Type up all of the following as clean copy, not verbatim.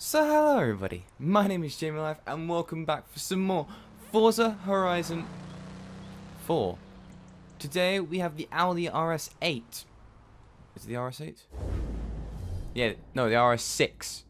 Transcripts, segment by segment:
So hello everybody, my name is Jamie Life and welcome back for some more Forza Horizon 4. Today we have the Audi RS8. Is it the RS8? Yeah, no, the RS6.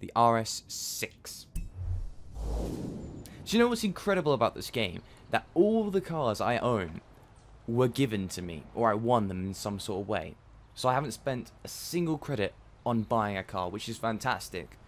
The RS6. Do you know what's incredible about this game? That all the cars I own were given to me, or I won them in some sort of way. So I haven't spent a single credit on buying a car, which is fantastic.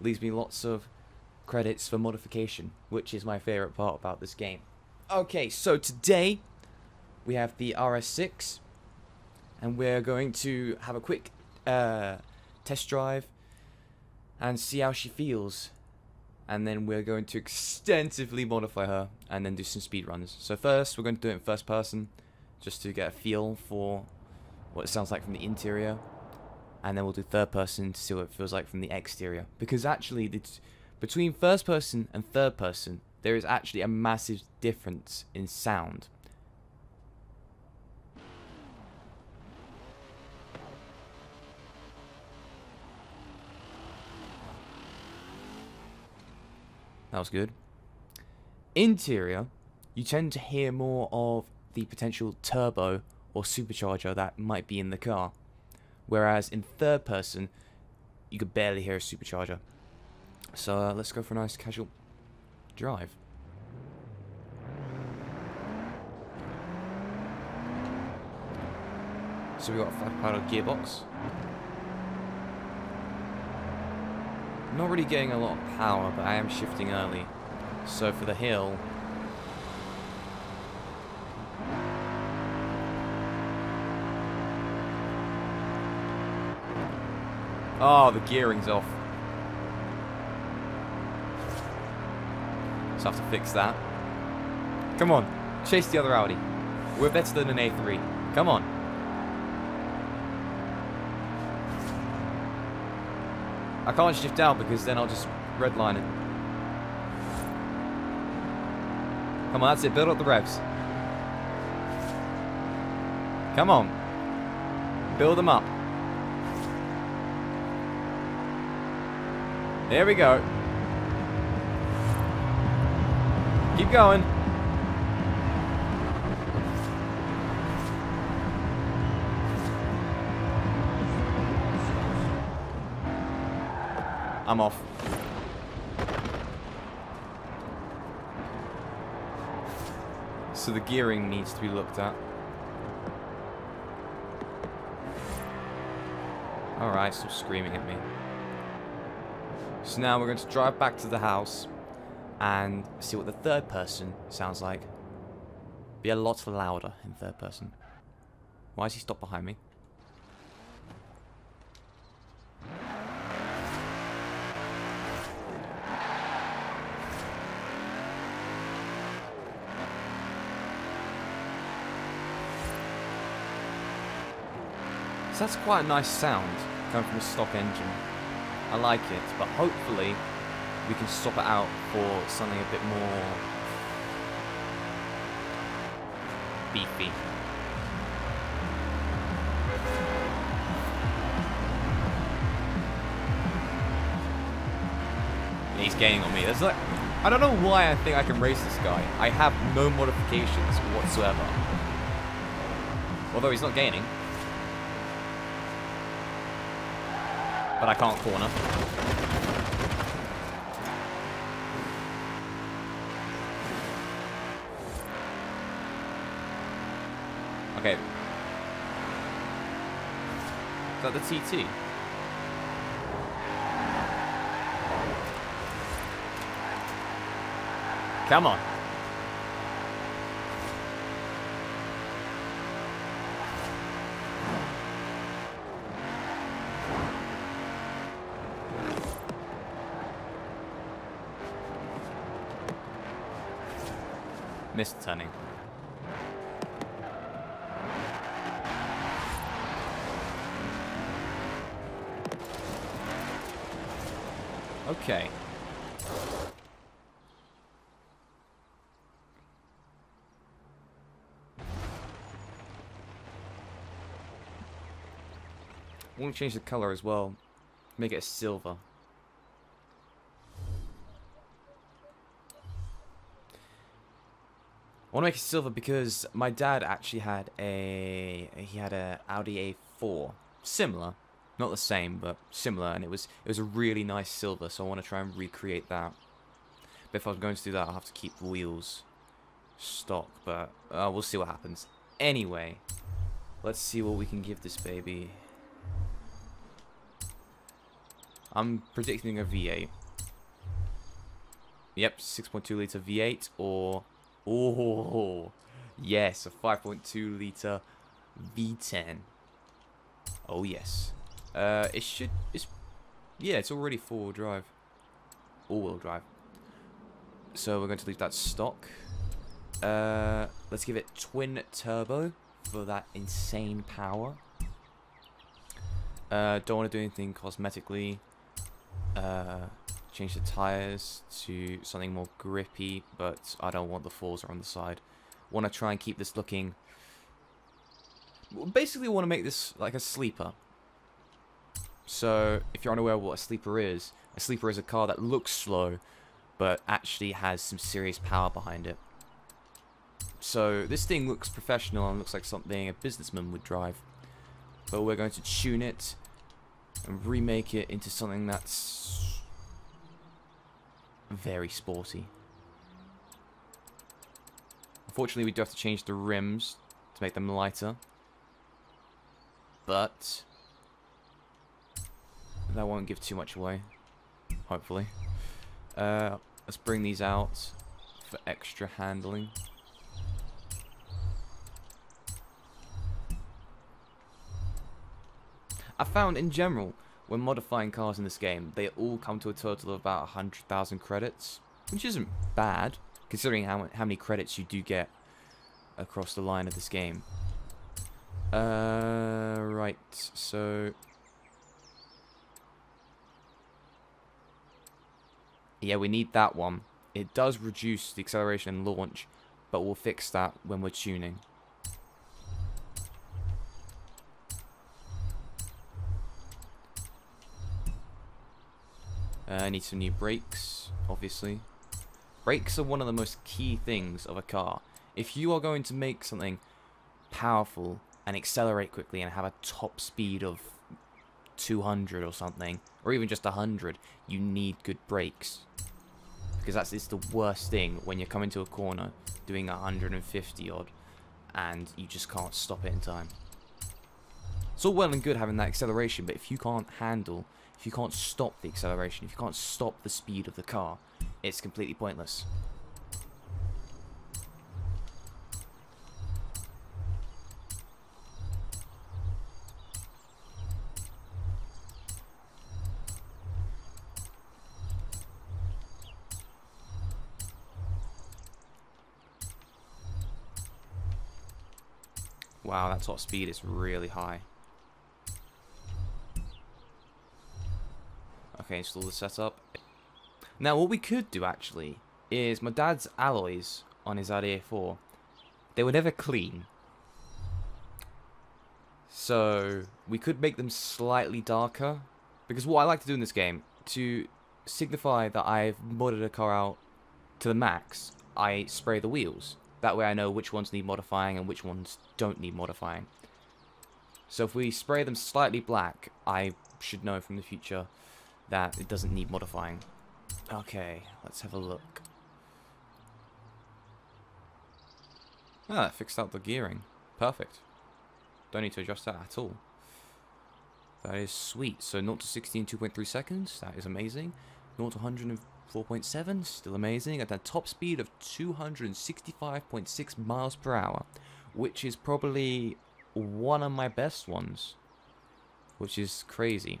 Leaves me lots of credits for modification, which is my favourite part about this game. Okay, so today we have the RS6 and we're going to have a quick test drive and see how she feels, and then we're going to extensively modify her and then do some speed runs. So first we're going to do it in first person just to get a feel for what it sounds like from the interior. And then we'll do third person to see what it feels like from the exterior. Because actually, between first person and third person, there is actually a massive difference in sound. That was good. Interior, you tend to hear more of the potential turbo or supercharger that might be in the car. Whereas in third person, you could barely hear a supercharger. So let's go for a nice casual drive. So we've got a flat-paddle gearbox. Not really getting a lot of power, but I am shifting early. So for the hill, oh, the gearing's off. So I have to fix that. Come on, chase the other Audi. We're better than an A3. Come on. I can't shift out because then I'll just redline it. Come on, that's it. Build up the revs. Come on. Build them up. There we go. Keep going. I'm off. So the gearing needs to be looked at. Alright, stop screaming at me. So now we're going to drive back to the house and see what the third person sounds like. Be a lot louder in third person. Why has he stopped behind me? So that's quite a nice sound coming from a stock engine. I like it, but hopefully we can swap it out for something a bit more beefy. He's gaining on me. There's like, I don't know why I think I can race this guy. I have no modifications whatsoever. Although he's not gaining. But I can't corner. Okay. Is that the TT? Come on. Missed turning. Okay. I want to change the colour as well. Make it silver. I want to make it silver because my dad actually had an Audi A4, similar, not the same, but similar, and it was a really nice silver. So I want to try and recreate that. But if I was going to do that, I'll have to keep the wheels stock, but we'll see what happens. Anyway, let's see what we can give this baby. I'm predicting a V8. Yep, 6.2 litre V8 or... Oh, yes, a 5.2 litre V10. Oh, yes. It should... It's, yeah, it's already four-wheel drive. All-wheel drive. So we're going to leave that stock. Let's give it twin turbo for that insane power. Don't want to do anything cosmetically. Change the tires to something more grippy, but I don't want the Forza on the side. Want to try and keep this looking... Basically, want to make this like a sleeper. So, if you're unaware of what a sleeper is a car that looks slow, but actually has some serious power behind it. So, this thing looks professional and looks like something a businessman would drive. But we're going to tune it and remake it into something that's... very sporty. Unfortunately, we do have to change the rims to make them lighter, but that won't give too much away, hopefully. Let's bring these out for extra handling. I found in general, when modifying cars in this game, they all come to a total of about 100,000 credits, which isn't bad, considering how many credits you do get across the line of this game. Right, so... yeah, we need that one. It does reduce the acceleration and launch, but we'll fix that when we're tuning. I need some new brakes, obviously. Brakes are one of the most key things of a car. If you are going to make something powerful and accelerate quickly and have a top speed of 200 or something, or even just 100, you need good brakes. Because it's the worst thing when you come into a corner doing 150 odd and you just can't stop it in time. It's all well and good having that acceleration, but if you can't handle... if you can't stop the acceleration, if you can't stop the speed of the car, it's completely pointless. Wow, that top speed is really high. Okay, install the setup. Now, what we could do actually is my dad's alloys on his Audi A4, they were never clean, so we could make them slightly darker. Because what I like to do in this game to signify that I've modded a car out to the max, I spray the wheels. That way, I know which ones need modifying and which ones don't need modifying. So if we spray them slightly black, I should know from the future that it doesn't need modifying. Okay, let's have a look. Ah, it fixed out the gearing. Perfect. Don't need to adjust that at all. That is sweet. So 0 to 60 in 2.3 seconds. That is amazing. 0 to 104.7. Still amazing. At a top speed of 265.6 miles per hour, which is probably one of my best ones, which is crazy.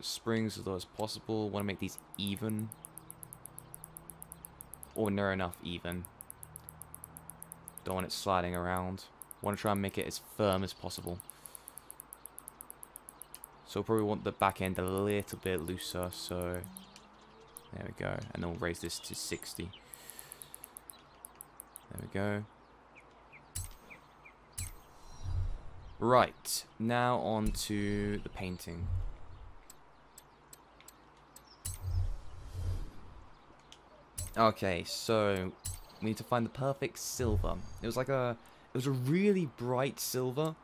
Springs as low as possible. Want to make these even, or near enough even. Don't want it sliding around. Want to try and make it as firm as possible. So we'll probably want the back end a little bit looser. So there we go, and then we'll raise this to 60. There we go. Right, now on to the painting. Okay, so We need to find the perfect silver. It was like a, it was a really bright silver.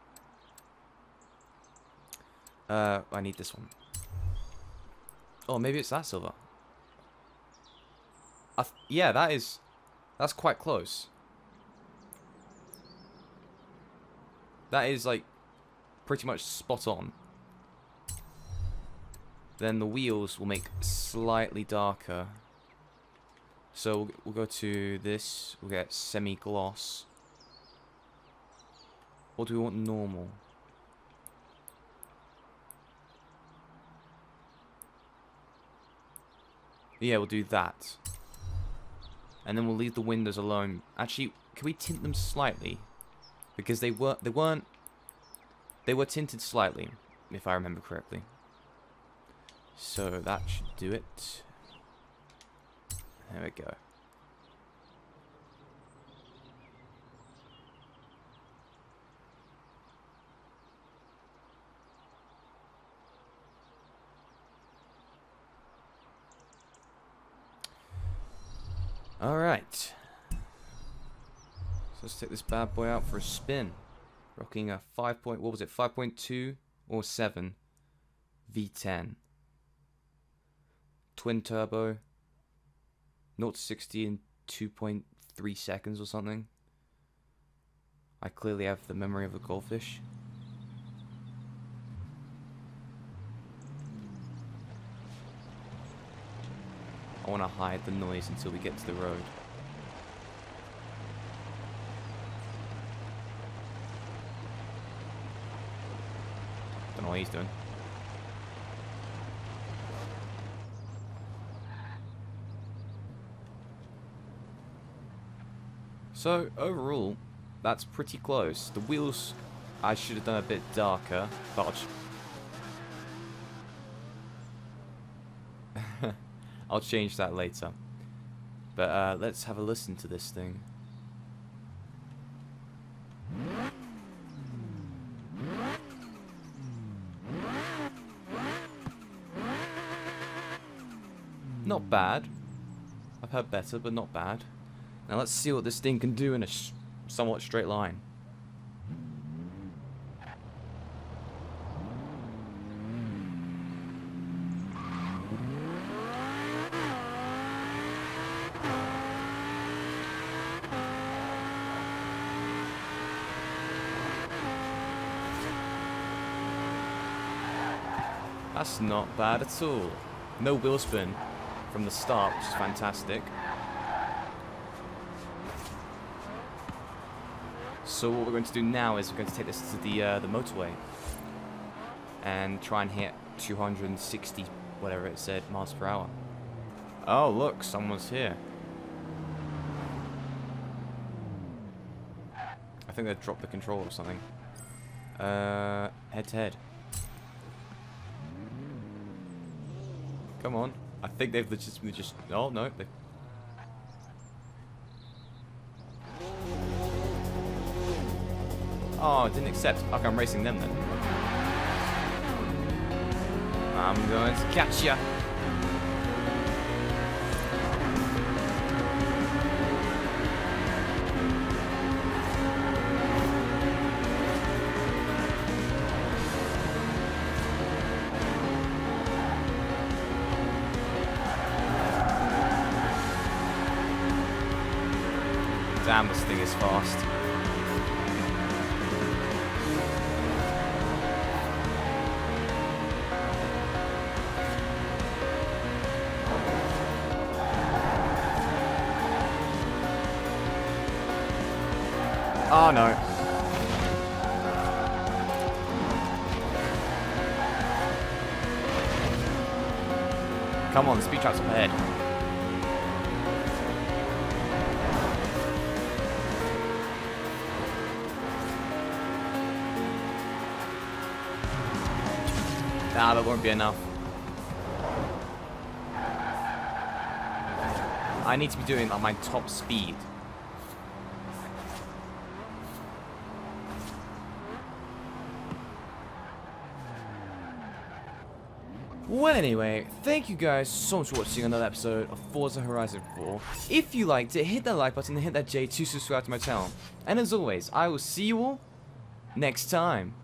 I need this one. Oh, maybe it's that silver. Yeah, that is, that's quite close. That is like pretty much spot on. Then the wheels will make slightly darker. So we'll go to this, we'll get semi-gloss. Or do we want normal? Yeah, we'll do that. And then we'll leave the windows alone. Actually, can we tint them slightly? Because they were tinted slightly, if I remember correctly. So that should do it. There we go. Alright. So let's take this bad boy out for a spin. Rocking a 5. What was it? 5.2 or 7 V10. Twin turbo. 0 to 60 in 2.3 seconds or something. I clearly have the memory of a goldfish. I want to hide the noise until we get to the road. Don't know what he's doing. So overall, that's pretty close. The wheels, I should have done a bit darker, but I'll change that later. But let's have a listen to this thing. Not bad. I've heard better, but not bad. Now let's see what this thing can do in a somewhat straight line. That's not bad at all. No wheel spin from the start, which is fantastic. So what we're going to do now is we're going to take this to the motorway and try and hit 260, whatever it said, miles per hour. Oh look, someone's here. I think they dropped the control or something. Head to head. Come on. I think they've legitimately just... Oh no, they... Oh, I didn't accept. Okay, I'm racing them then. I'm going to catch ya. Damn, this thing is fast. Oh no. Come on, the speed trap's up ahead. Nah, that won't be enough. I need to be doing like my top speed. Well, anyway, thank you guys so much for watching another episode of Forza Horizon 4. If you liked it, hit that like button and hit that J to subscribe to my channel. And as always, I will see you all next time.